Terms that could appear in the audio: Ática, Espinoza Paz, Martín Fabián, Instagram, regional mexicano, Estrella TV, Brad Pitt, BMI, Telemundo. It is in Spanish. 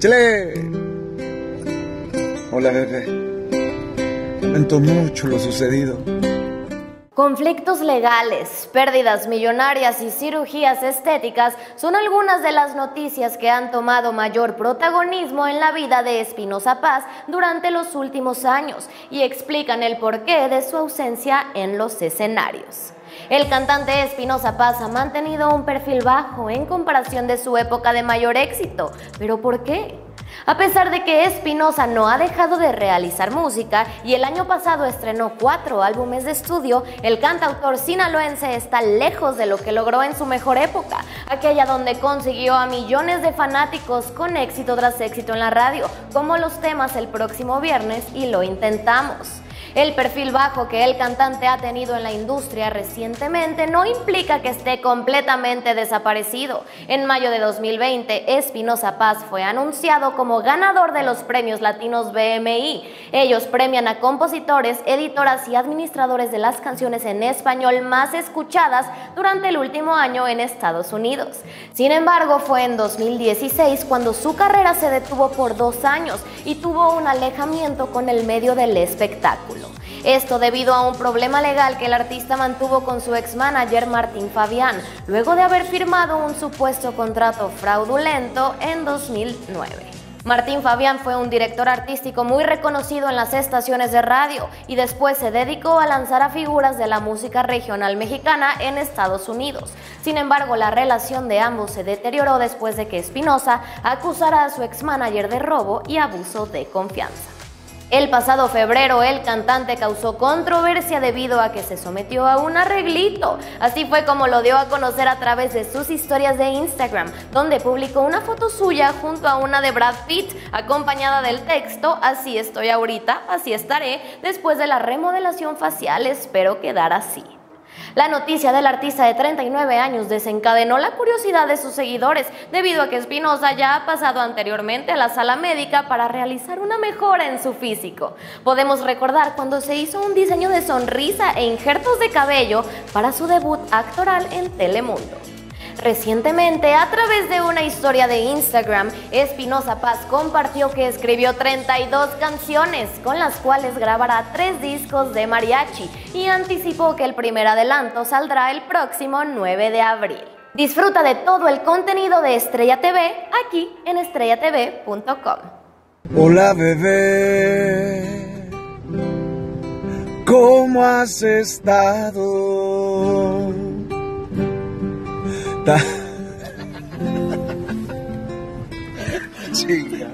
¡Chile! Hola, bebé. Lamento mucho lo sucedido. Conflictos legales, pérdidas millonarias y cirugías estéticas son algunas de las noticias que han tomado mayor protagonismo en la vida de Espinoza Paz durante los últimos años y explican el porqué de su ausencia en los escenarios. El cantante Espinoza Paz ha mantenido un perfil bajo en comparación de su época de mayor éxito, pero ¿por qué? A pesar de que Espinoza no ha dejado de realizar música y el año pasado estrenó 4 álbumes de estudio, el cantautor sinaloense está lejos de lo que logró en su mejor época, aquella donde consiguió a millones de fanáticos con éxito tras éxito en la radio, como los temas El próximo viernes y Lo intentamos. El perfil bajo que el cantante ha tenido en la industria recientemente no implica que esté completamente desaparecido. En mayo de 2020, Espinoza Paz fue anunciado como ganador de los premios latinos BMI. Ellos premian a compositores, editoras y administradores de las canciones en español más escuchadas durante el último año en Estados Unidos. Sin embargo, fue en 2016 cuando su carrera se detuvo por 2 años y tuvo un alejamiento con el medio del espectáculo. Esto debido a un problema legal que el artista mantuvo con su ex-manager Martín Fabián, luego de haber firmado un supuesto contrato fraudulento en 2009. Martín Fabián fue un director artístico muy reconocido en las estaciones de radio y después se dedicó a lanzar a figuras de la música regional mexicana en Estados Unidos. Sin embargo, la relación de ambos se deterioró después de que Espinoza acusara a su ex-manager de robo y abuso de confianza. El pasado febrero, el cantante causó controversia debido a que se sometió a un arreglito. Así fue como lo dio a conocer a través de sus historias de Instagram, donde publicó una foto suya junto a una de Brad Pitt, acompañada del texto "Así estoy ahorita, así estaré, después de la remodelación facial, espero quedar así". La noticia del artista de 39 años desencadenó la curiosidad de sus seguidores, debido a que Espinoza ya ha pasado anteriormente a la sala médica para realizar una mejora en su físico. Podemos recordar cuando se hizo un diseño de sonrisa e injertos de cabello para su debut actoral en Telemundo. Recientemente, a través de una historia de Instagram, Espinoza Paz compartió que escribió 32 canciones, con las cuales grabará 3 discos de mariachi, y anticipó que el primer adelanto saldrá el próximo 9 de abril. Disfruta de todo el contenido de Estrella TV aquí en estrellatv.com. Hola, bebé, ¿cómo has estado? Chica.